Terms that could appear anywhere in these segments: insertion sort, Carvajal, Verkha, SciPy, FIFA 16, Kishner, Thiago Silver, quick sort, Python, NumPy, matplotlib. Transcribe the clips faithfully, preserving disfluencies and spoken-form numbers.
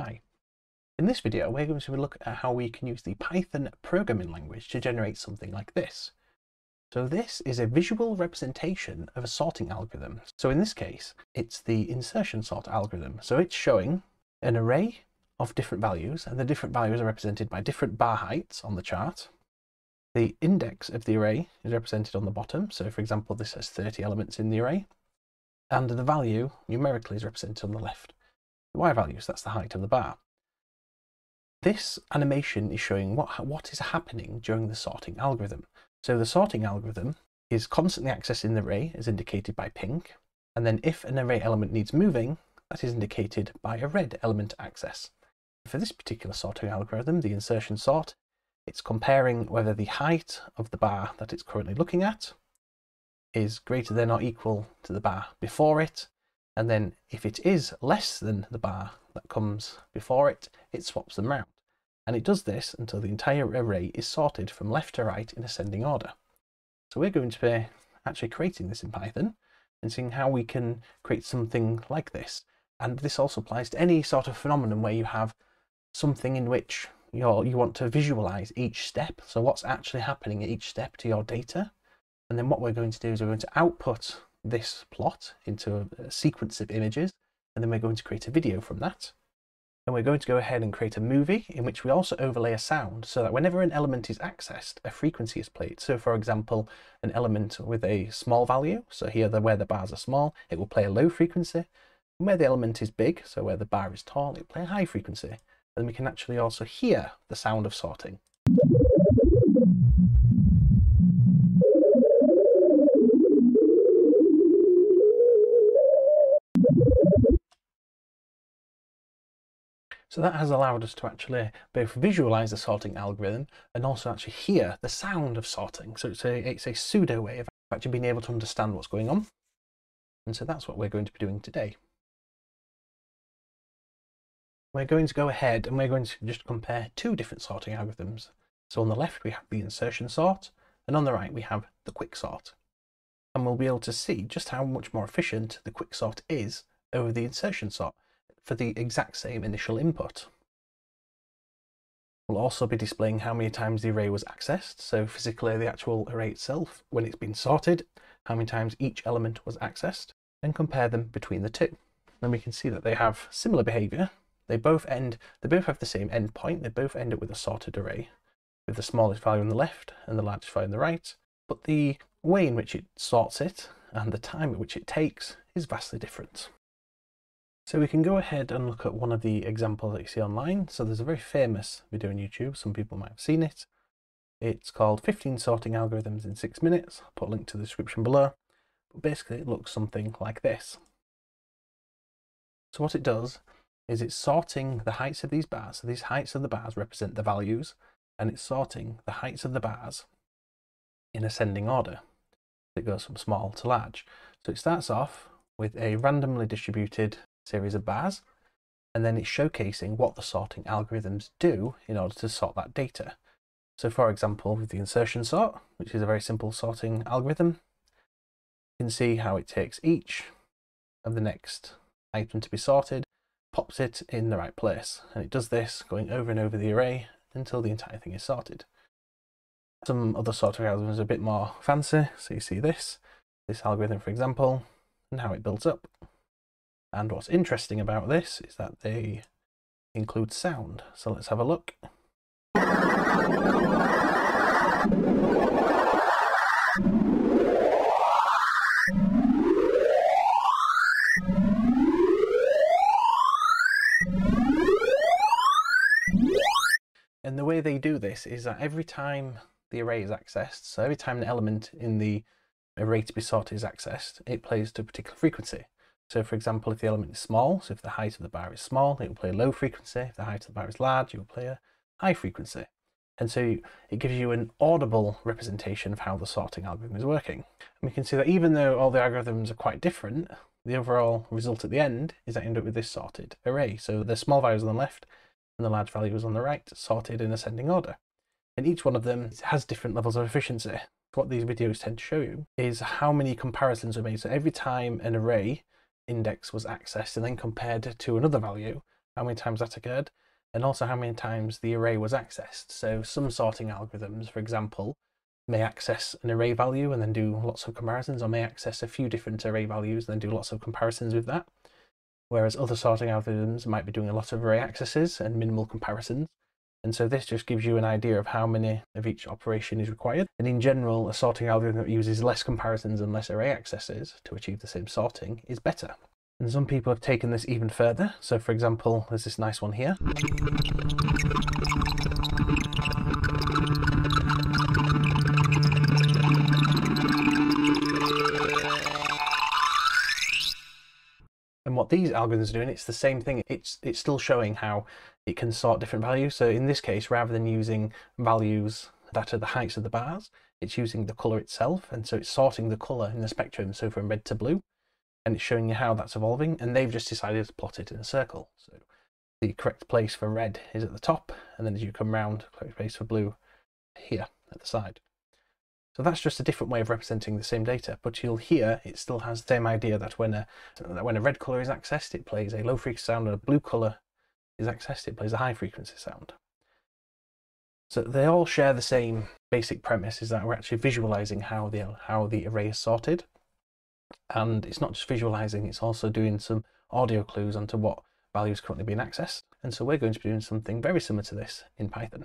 Hi. In this video, we're going to look at how we can use the Python programming language to generate something like this. So this is a visual representation of a sorting algorithm. So in this case, it's the insertion sort algorithm. So it's showing an array of different values, and the different values are represented by different bar heights on the chart. The index of the array is represented on the bottom. So for example, this has thirty elements in the array, and the value numerically is represented on the left. The y values, that's the height of the bar. This animation is showing what, what is happening during the sorting algorithm. So the sorting algorithm is constantly accessing the array, as indicated by pink, and then if an array element needs moving, that is indicated by a red element access. For this particular sorting algorithm, the insertion sort, it's comparing whether the height of the bar that it's currently looking at is greater than or equal to the bar before it, and then if it is less than the bar that comes before it, it swaps them round. And it does this until the entire array is sorted from left to right in ascending order. So we're going to be actually creating this in Python and seeing how we can create something like this. And this also applies to any sort of phenomenon where you have something in which you're, you want to visualize each step. So what's actually happening at each step to your data. And then what we're going to do is we're going to output this plot into a sequence of images. And then we're going to create a video from that. And we're going to go ahead and create a movie in which we also overlay a sound so that whenever an element is accessed, a frequency is played. So for example, an element with a small value, so here the, where the bars are small, it will play a low frequency. And where the element is big, so where the bar is tall, it will play a high frequency. And we can actually also hear the sound of sorting. So that has allowed us to actually both visualize the sorting algorithm and also actually hear the sound of sorting. So it's a, it's a pseudo way of actually being able to understand what's going on. And so that's what we're going to be doing today. We're going to go ahead and we're going to just compare two different sorting algorithms. So on the left, we have the insertion sort, and on the right, we have the quick sort. And we'll be able to see just how much more efficient the quick sort is over the insertion sort for the exact same initial input. We'll also be displaying how many times the array was accessed, so physically the actual array itself, when it's been sorted, how many times each element was accessed, and compare them between the two. Then we can see that they have similar behavior. They both end, they both have the same endpoint, they both end up with a sorted array, with the smallest value on the left and the largest value on the right, but the way in which it sorts it and the time at which it takes is vastly different. So we can go ahead and look at one of the examples that you see online. So there's a very famous video on YouTube, some people might have seen it. It's called fifteen sorting algorithms in six minutes. I'll put a link to the description below. But basically it looks something like this. So what it does is it's sorting the heights of these bars. So these heights of the bars represent the values, and it's sorting the heights of the bars in ascending order. It goes from small to large. So it starts off with a randomly distributed series of bars, and then it's showcasing what the sorting algorithms do in order to sort that data. So for example, with the insertion sort, which is a very simple sorting algorithm, you can see how it takes each of the next item to be sorted, pops it in the right place, and it does this going over and over the array until the entire thing is sorted. Some other sorting algorithms are a bit more fancy, so you see this, this algorithm for example, and how it builds up. And what's interesting about this is that they include sound. So let's have a look. And the way they do this is that every time the array is accessed, so every time an element in the array to be sorted is accessed, it plays to a particular frequency. So for example, if the element is small, so if the height of the bar is small, it will play a low frequency. If the height of the bar is large, it will play a high frequency. And so it gives you an audible representation of how the sorting algorithm is working. And we can see that even though all the algorithms are quite different, the overall result at the end is that you end up with this sorted array. So the small values on the left and the large values on the right, sorted in ascending order. And each one of them has different levels of efficiency. What these videos tend to show you is how many comparisons are made. So every time an array index was accessed and then compared to another value, how many times that occurred, and also how many times the array was accessed. So some sorting algorithms, for example, may access an array value and then do lots of comparisons, or may access a few different array values and then do lots of comparisons with that. Whereas other sorting algorithms might be doing a lot of array accesses and minimal comparisons. And so this just gives you an idea of how many of each operation is required. And in general, a sorting algorithm that uses less comparisons and less array accesses to achieve the same sorting is better. And some people have taken this even further. So for example, there's this nice one here. And what these algorithms are doing, it's the same thing. It's, it's still showing how it can sort different values. So in this case, rather than using values that are the heights of the bars, it's using the color itself. And so it's sorting the color in the spectrum. So from red to blue. And it's showing you how that's evolving, and they've just decided to plot it in a circle. So the correct place for red is at the top, and then as you come round, correct place for blue here at the side. So that's just a different way of representing the same data, but you'll hear it still has the same idea that when a, that when a red colour is accessed, it plays a low frequency sound, and a blue colour is accessed, it plays a high frequency sound. So they all share the same basic premise, is that we're actually visualising how the, how the array is sorted. And it's not just visualizing, it's also doing some audio clues onto what value is currently being accessed. And so we're going to be doing something very similar to this in Python.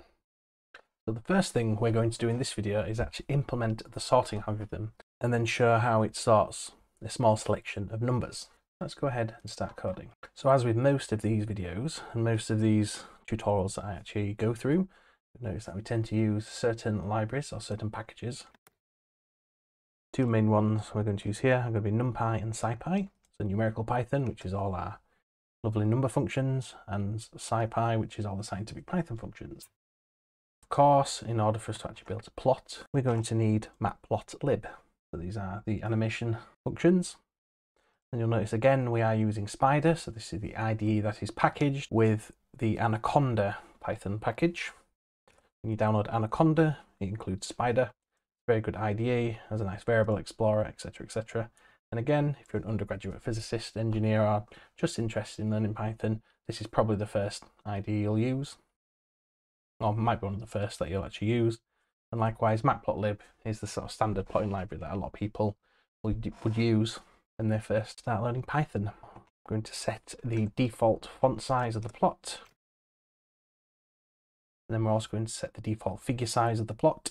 So the first thing we're going to do in this video is actually implement the sorting algorithm and then show how it sorts a small selection of numbers. Let's go ahead and start coding. So as with most of these videos and most of these tutorials that I actually go through, notice that we tend to use certain libraries or certain packages. Two main ones we're going to use here are going to be NumPy and SciPy. So numerical Python, which is all our lovely number functions, and SciPy, which is all the scientific Python functions. Of course, in order for us to actually be able to plot, we're going to need matplotlib. So these are the animation functions. And you'll notice again, we are using Spider. So this is the I D E that is packaged with the Anaconda Python package. When you download Anaconda, it includes Spider. Very good I D E, has a nice variable explorer, et cetera, et cetera. And again, if you're an undergraduate physicist, engineer, or just interested in learning Python, this is probably the first I D E you'll use, or might be one of the first that you'll actually use. And likewise, matplotlib is the sort of standard plotting library that a lot of people would use when they first start learning Python. I'm going to set the default font size of the plot, and then we're also going to set the default figure size of the plot.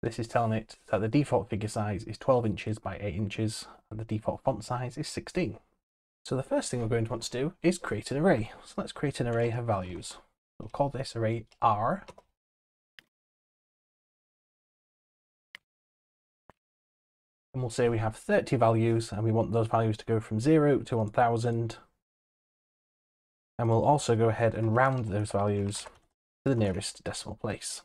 This is telling it that the default figure size is twelve inches by eight inches and the default font size is sixteen. So the first thing we're going to want to do is create an array. So let's create an array of values. We'll call this array R. And we'll say we have thirty values and we want those values to go from zero to one thousand. And we'll also go ahead and round those values to the nearest decimal place.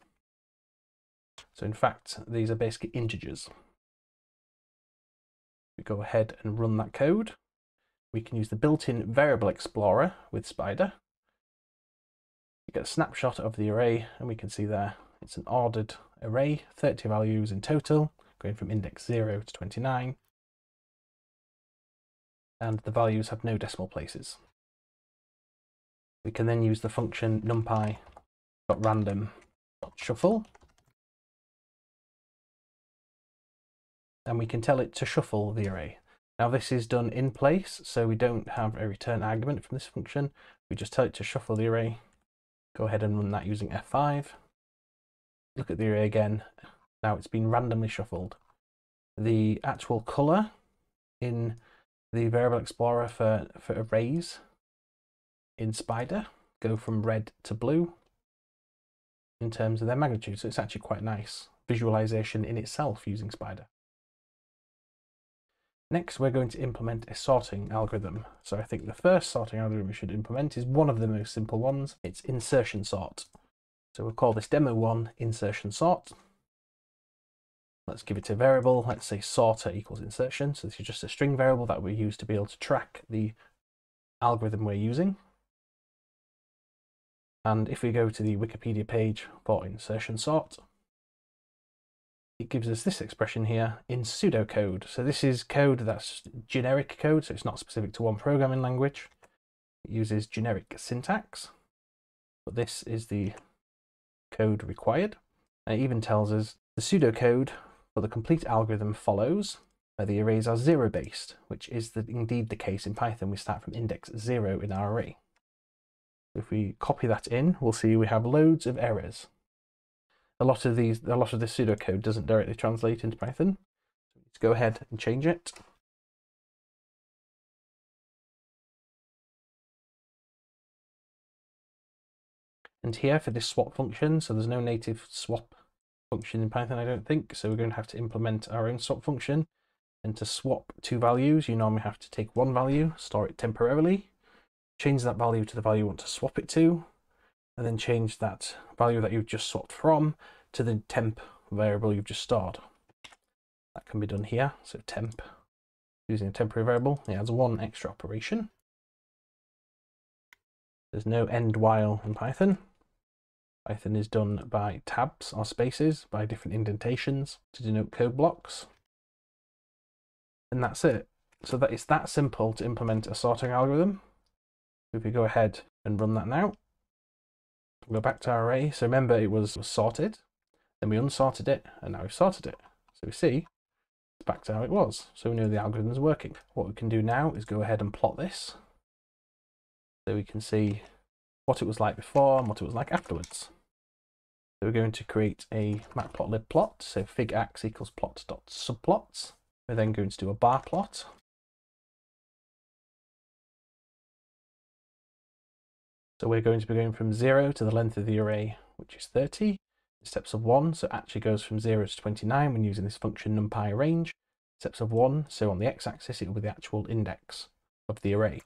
So in fact, these are basically integers. We go ahead and run that code. We can use the built-in variable explorer with Spider. We get a snapshot of the array, and we can see there it's an ordered array, thirty values in total, going from index zero to twenty-nine. And the values have no decimal places. We can then use the function numpy dot random dot shuffle. And we can tell it to shuffle the array. Now this is done in place, so we don't have a return argument from this function. We just tell it to shuffle the array. Go ahead and run that using F five. Look at the array again. Now it's been randomly shuffled. The actual color in the variable explorer for, for arrays in Spider go from red to blue in terms of their magnitude. So it's actually quite nice visualization in itself using Spider. Next, we're going to implement a sorting algorithm. So I think the first sorting algorithm we should implement is one of the most simple ones. It's insertion sort. So we'll call this demo one insertion sort. Let's give it a variable. Let's say sorter equals insertion. So this is just a string variable that we use to be able to track the algorithm we're using. And if we go to the Wikipedia page for insertion sort, it gives us this expression here in pseudocode. So this is code that's generic code, so it's not specific to one programming language. It uses generic syntax, but this is the code required. And it even tells us the pseudocode for the complete algorithm follows, where the arrays are zero based, which is the, indeed the case in Python. We start from index zero in our array. If we copy that in, we'll see we have loads of errors. A lot of these, a lot of this pseudocode doesn't directly translate into Python. Let's go ahead and change it. And here for this swap function, so there's no native swap function in Python, I don't think. So we're going to have to implement our own swap function. And to swap two values, you normally have to take one value, store it temporarily, change that value to the value you want to swap it to, and then change that value that you've just swapped from to the temp variable you've just stored. That can be done here. So temp, using a temporary variable, it adds one extra operation. There's no end while in Python. Python is done by tabs or spaces, by different indentations to denote code blocks. And that's it. So that it's that simple to implement a sorting algorithm. If we go ahead and run that now, we'll go back to our array. So remember, it was sorted, then we unsorted it, and now we've sorted it. So we see it's back to how it was. So we know the algorithm is working. What we can do now is go ahead and plot this, so we can see what it was like before and what it was like afterwards. So we're going to create a matplotlib plot. So figax equals plot dot subplots. We're then going to do a bar plot. So we're going to be going from zero to the length of the array, which is thirty, steps of one, so it actually goes from zero to twenty-nine when using this function numpy range, steps of one, so on the x-axis it will be the actual index of the array.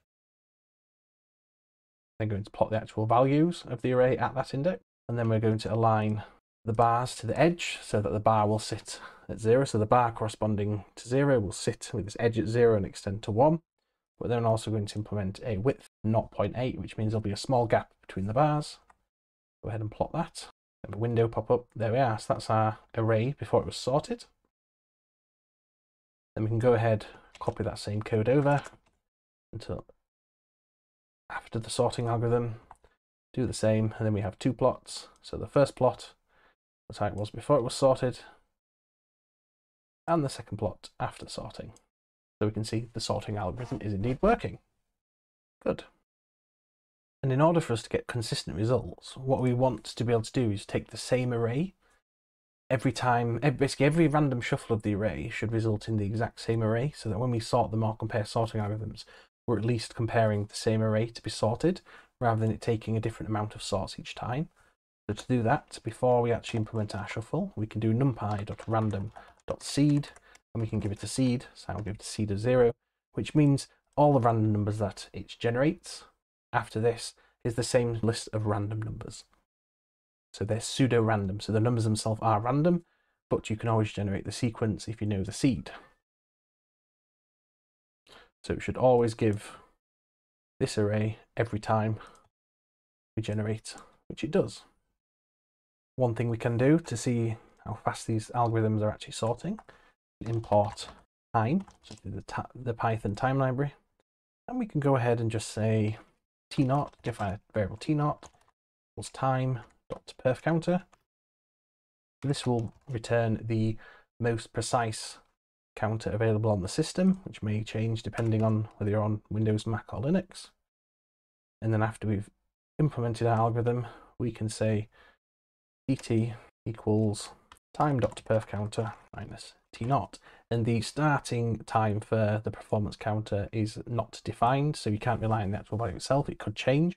Then going to plot the actual values of the array at that index, and then we're going to align the bars to the edge so that the bar will sit at zero, so the bar corresponding to zero will sit with this edge at zero and extend to one. We're then also going to implement a width zero point eight, which means there'll be a small gap between the bars. Go ahead and plot that. Have a window pop up. There we are. So that's our array before it was sorted. Then we can go ahead, copy that same code over until after the sorting algorithm. Do the same, and then we have two plots. So the first plot was how it was before it was sorted, and the second plot after sorting. So we can see the sorting algorithm is indeed working. Good. And in order for us to get consistent results, what we want to be able to do is take the same array every time, basically every random shuffle of the array should result in the exact same array, so that when we sort them or compare sorting algorithms, we're at least comparing the same array to be sorted, rather than it taking a different amount of sorts each time. So to do that, before we actually implement our shuffle, we can do numpy.random.seed, and we can give it a seed, so I'll give it a seed of zero, which means all the random numbers that it generates after this is the same list of random numbers. So they're pseudo-random, so the numbers themselves are random, but you can always generate the sequence if you know the seed. So it should always give this array every time we generate, which it does. One thing we can do to see how fast these algorithms are actually sorting, import time, so the, the Python time library. And we can go ahead and just say t naught, define variable t naught equals time dot perf counter. This will return the most precise counter available on the system, which may change depending on whether you're on Windows, Mac, or Linux. And then after we've implemented our algorithm, we can say dt equals time dot perf counter minus t naught. And the starting time for the performance counter is not defined, so you can't rely on the actual value itself. It could change.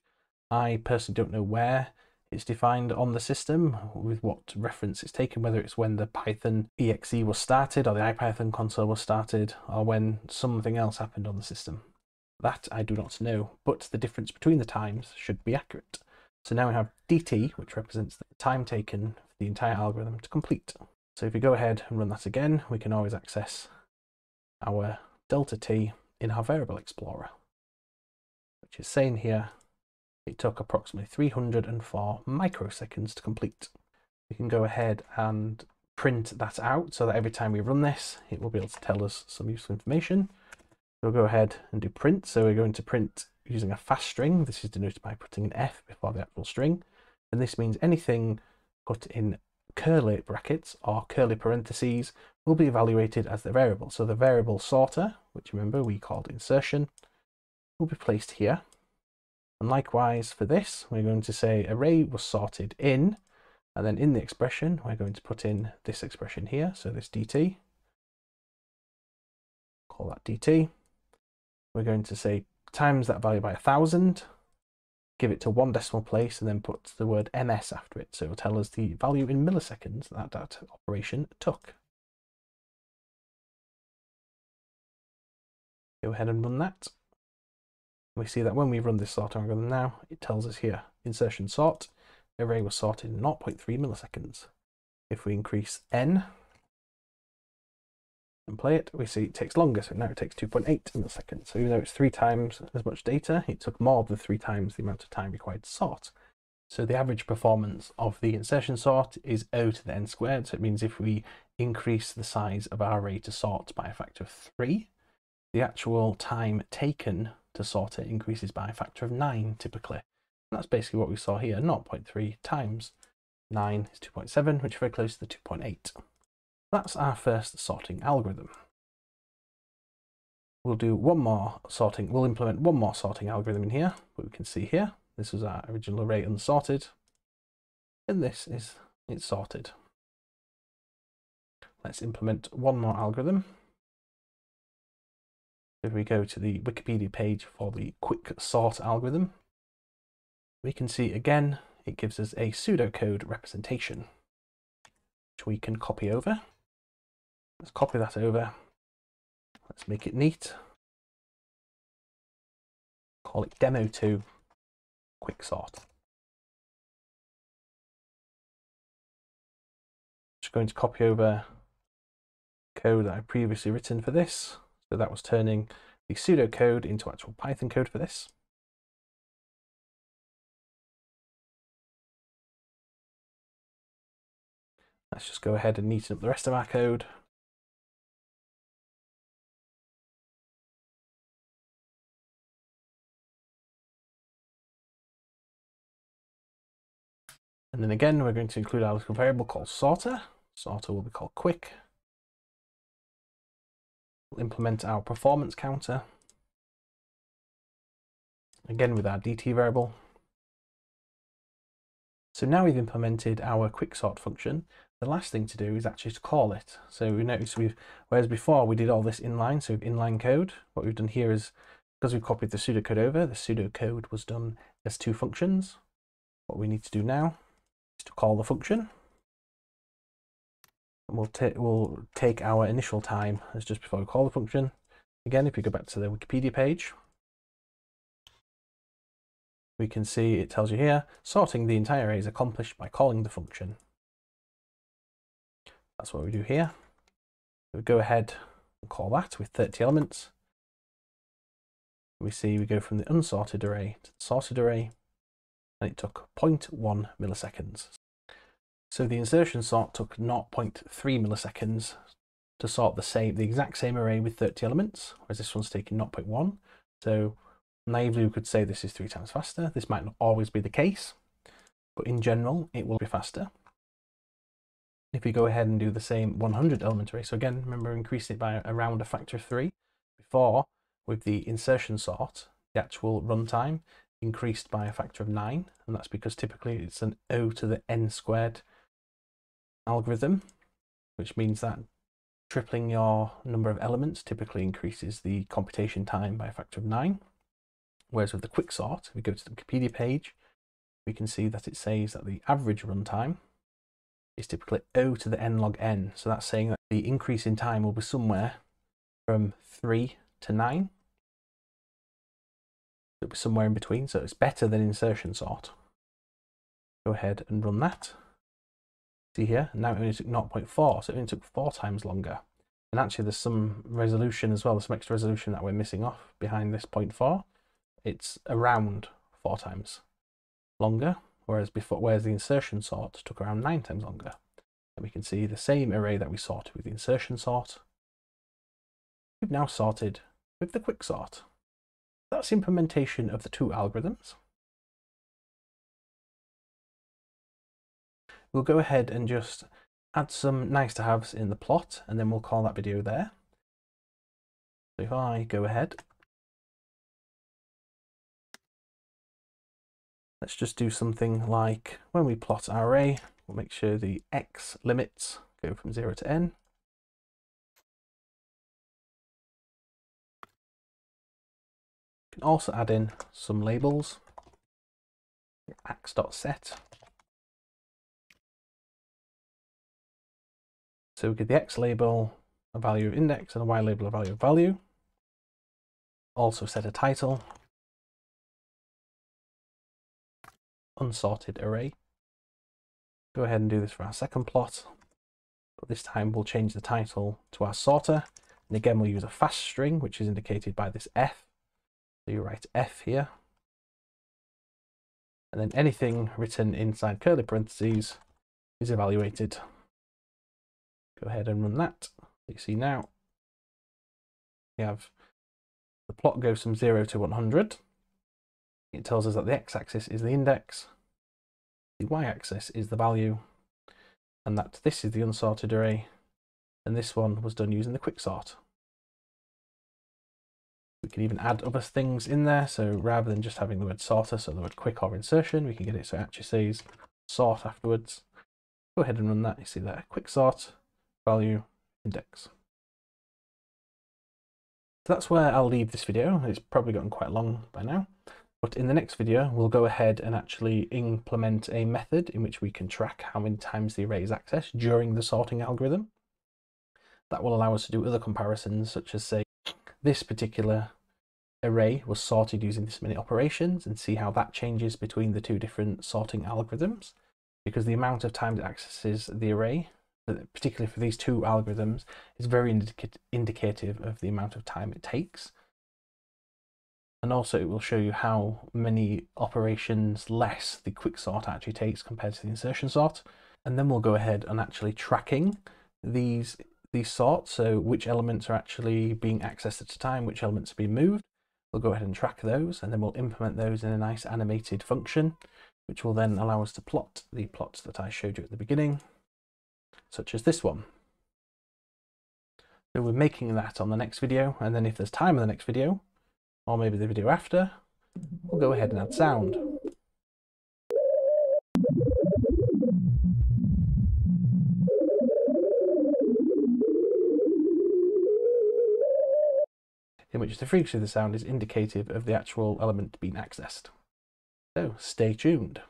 I personally don't know where it's defined on the system, with what reference it's taken, whether it's when the Python exe was started, or the IPython console was started, or when something else happened on the system. That I do not know, but the difference between the times should be accurate. So now we have dt, which represents the time taken for the entire algorithm to complete. So if we go ahead and run that again, we can always access our delta t in our variable explorer, which is saying here it took approximately three hundred and four microseconds to complete. We can go ahead and print that out so that every time we run this, it will be able to tell us some useful information. We'll go ahead and do print. So we're going to print using a fast string. This is denoted by putting an F before the actual string. And this means anything put in curly brackets or curly parentheses will be evaluated as the variable. So the variable sorter, which remember we called insertion, will be placed here. And likewise for this, we're going to say array was sorted in, and then in the expression, we're going to put in this expression here. So this dt, call that dt. We're going to say times that value by a thousand, give it to one decimal place, and then put the word ms after it. So it will tell us the value in milliseconds that that operation took. Go ahead and run that. We see that when we run this sort algorithm now, it tells us here, insertion sort, array was sorted in zero point three milliseconds. If we increase n and play it, we see it takes longer, so now it takes two point eight milliseconds. So even though it's three times as much data, it took more than three times the amount of time required to sort. So the average performance of the insertion sort is O to the n squared, so it means if we increase the size of our array to sort by a factor of three, the actual time taken to sort it increases by a factor of nine typically. And that's basically what we saw here, zero point three times nine is two point seven, which is very close to the two point eight. That's our first sorting algorithm. We'll do one more sorting, we'll implement one more sorting algorithm in here, but we can see here, this was our original array unsorted, and this is it's sorted. Let's implement one more algorithm. If we go to the Wikipedia page for the quick sort algorithm, we can see again it gives us a pseudocode representation, which we can copy over. Let's copy that over. Let's make it neat. Call it demo two quick sort. Just going to copy over code that I previously written for this. So that was turning the pseudocode into actual Python code for this. Let's just go ahead and neaten up the rest of our code. And then again, we're going to include our little variable called sorter. Sorter will be called quick. We'll implement our performance counter, again with our dt variable. So now we've implemented our quick sort function. The last thing to do is actually to call it. So we notice we've, whereas before we did all this inline, so inline code, what we've done here is, because we've copied the pseudocode over, the pseudocode was done as two functions. What we need to do now is to call the function. And we'll, we'll take our initial time as just before we call the function. Again, if we go back to the Wikipedia page, we can see it tells you here, sorting the entire array is accomplished by calling the function. That's what we do here. We go ahead and call that with thirty elements. We see we go from the unsorted array to the sorted array, and it took zero point one milliseconds. So the insertion sort took zero point three milliseconds to sort the same, the exact same array with thirty elements, whereas this one's taking zero point one. So naively we could say this is three times faster. This might not always be the case, but in general it will be faster. If we go ahead and do the same one hundred element array, so again, remember, increase it by around a factor of three. Before, with the insertion sort, the actual runtime increased by a factor of nine, and that's because typically it's an O to the n squared algorithm, which means that tripling your number of elements typically increases the computation time by a factor of nine. Whereas with the quick sort, if we go to the Wikipedia page, we can see that it says that the average runtime is typically O to the n log n. So that's saying that the increase in time will be somewhere from three to nine. It'll be somewhere in between, so it's better than insertion sort. Go ahead and run that. See here, now it only took zero point four, so it only took four times longer. And actually there's some resolution as well, there's some extra resolution that we're missing off behind this zero point four. It's around four times longer, whereas before, whereas the insertion sort took around nine times longer. And we can see the same array that we sorted with the insertion sort, we've now sorted with the quick sort. That's the implementation of the two algorithms. We'll go ahead and just add some nice to haves in the plot, and then we'll call that video there. So if I go ahead, let's just do something like when we plot our array, we'll make sure the x limits go from zero to n. You can also add in some labels, x.set. So we give the x label a value of index and the y label a value of value. Also set a title, unsorted array. Go ahead and do this for our second plot, but this time we'll change the title to our sorter, and again we'll use a fast string which is indicated by this f. So you write f here, and then anything written inside curly parentheses is evaluated. Go ahead and run that. You see now we have the plot goes from zero to one hundred. It tells us that the x-axis is the index, the y-axis is the value, and that this is the unsorted array, and this one was done using the quick sort. We can even add other things in there, so rather than just having the word sorter, so the word quick or insertion, we can get it so it actually says sort afterwards. Go ahead and run that. You see there, quick sort, value, index. So that's where I'll leave this video. It's probably gotten quite long by now, but in the next video we'll go ahead and actually implement a method in which we can track how many times the array is accessed during the sorting algorithm. That will allow us to do other comparisons, such as say this particular array was sorted using this many operations, and see how that changes between the two different sorting algorithms, because the amount of times it accesses the array, particularly for these two algorithms, is very indic indicative of the amount of time it takes. And also it will show you how many operations less the quick sort actually takes compared to the insertion sort. And then we'll go ahead and actually tracking these these sorts, so which elements are actually being accessed at a time, which elements are being moved. We'll go ahead and track those, and then we'll implement those in a nice animated function, which will then allow us to plot the plots that I showed you at the beginning, such as this one. So we're making that on the next video, and then if there's time in the next video, or maybe the video after, we'll go ahead and add sound. In which the frequency of the sound is indicative of the actual element being accessed. So stay tuned.